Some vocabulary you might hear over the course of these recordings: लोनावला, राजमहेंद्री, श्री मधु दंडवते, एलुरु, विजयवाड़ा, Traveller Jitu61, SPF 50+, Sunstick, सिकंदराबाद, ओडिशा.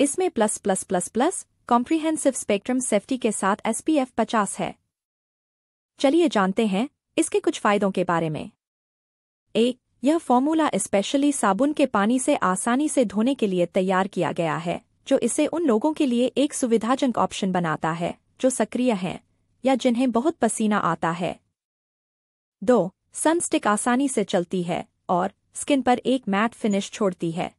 इसमें ++++ comprehensive spectrum safety के साथ SPF 50 है। चलिए जानते हैं इसके कुछ फायदों के बारे में। 1. यह फॉर्मूला स्पेशली साबुन के पानी से आसानी से धोने के लिए तैयार किया गया है, जो इसे उन लोगों के लिए एक सुविधाजनक ऑप्शन बनाता है जो सक्रिय हैं या जिन्हें बहुत पसीना आता है। 2. सनस्टिक आसानी से चलती है और स्किन पर एक मैट फिनिश छोड़ती है।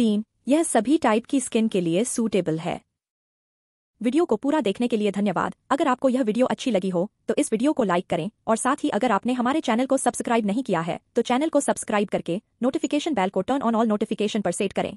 3. यह सभी टाइप की स्किन के लिए सूटेबल है। वीडियो को पूरा देखने के लिए धन्यवाद। अगर आपको यह वीडियो अच्छी लगी हो तो इस वीडियो को लाइक करें और साथ ही अगर आपने हमारे चैनल को सब्सक्राइब नहीं किया है तो चैनल को सब्सक्राइब करके नोटिफिकेशन बेल को टर्न ऑन ऑल नोटिफिकेशन पर सेट करें।